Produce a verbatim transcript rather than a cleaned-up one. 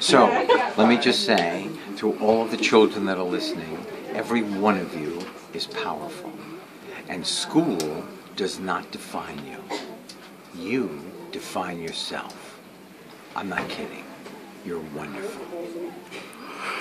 So let me just say to all of the children that are listening, every one of you is powerful. And school does not define you. You define yourself. I'm not kidding. You're wonderful.